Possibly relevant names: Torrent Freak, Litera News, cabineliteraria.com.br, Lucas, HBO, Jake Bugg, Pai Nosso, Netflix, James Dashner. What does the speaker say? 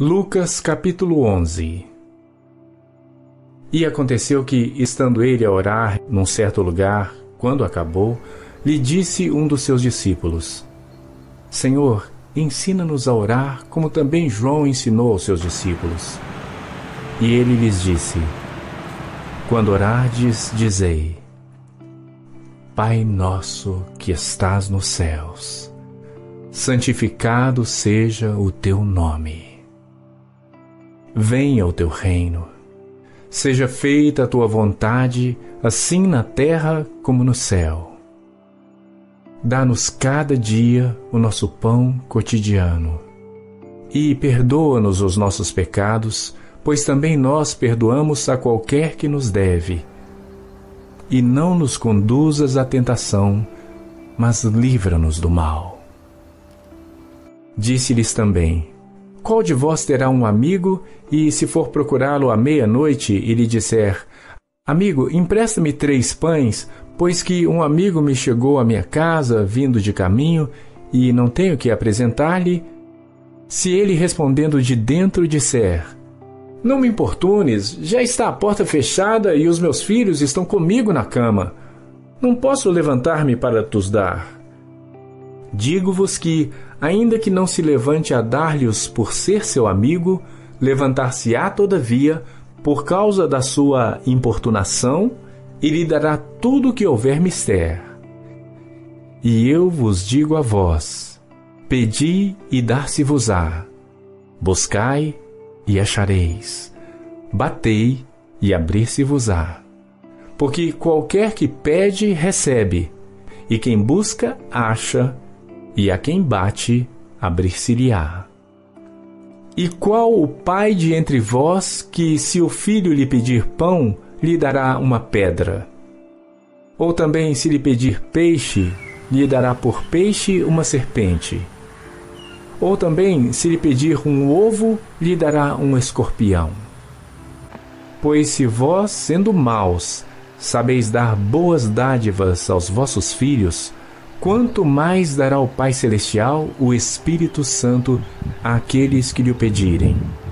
Lucas capítulo 11. E aconteceu que, estando ele a orar num certo lugar, quando acabou, lhe disse um dos seus discípulos: Senhor, ensina-nos a orar, como também João ensinou aos seus discípulos. E ele lhes disse: Quando orardes, dizei: Pai nosso que estás nos céus, santificado seja o teu nome. Venha o teu reino, seja feita a tua vontade, assim na terra como no céu. Dá-nos cada dia o nosso pão cotidiano e perdoa-nos os nossos pecados, pois também nós perdoamos a qualquer que nos deve. E não nos conduzas à tentação, mas livra-nos do mal. Disse-lhes também: Qual de vós terá um amigo, e se for procurá-lo à meia-noite e lhe disser: Amigo, empresta-me 3 pães, pois que um amigo me chegou à minha casa, vindo de caminho, e não tenho que apresentar-lhe? Se ele, respondendo de dentro, disser: Não me importunes, já está a porta fechada e os meus filhos estão comigo na cama. Não posso levantar-me para tos dar. Digo-vos que, ainda que não se levante a dar-lhes por ser seu amigo, levantar-se-á todavia por causa da sua importunação e lhe dará tudo o que houver mister. E eu vos digo a vós: Pedi e dar-se-vos-á, buscai e achareis, batei e abrir-se-vos-á. Porque qualquer que pede, recebe, e quem busca, acha, e a quem bate, abrir-se-lhe-á. E qual o pai de entre vós que, se o filho lhe pedir pão, lhe dará uma pedra? Ou também, se lhe pedir peixe, lhe dará por peixe uma serpente? Ou também, se lhe pedir um ovo, lhe dará um escorpião? Pois se vós, sendo maus, sabeis dar boas dádivas aos vossos filhos, quanto mais dará o Pai Celestial o Espírito Santo àqueles que lhe o pedirem?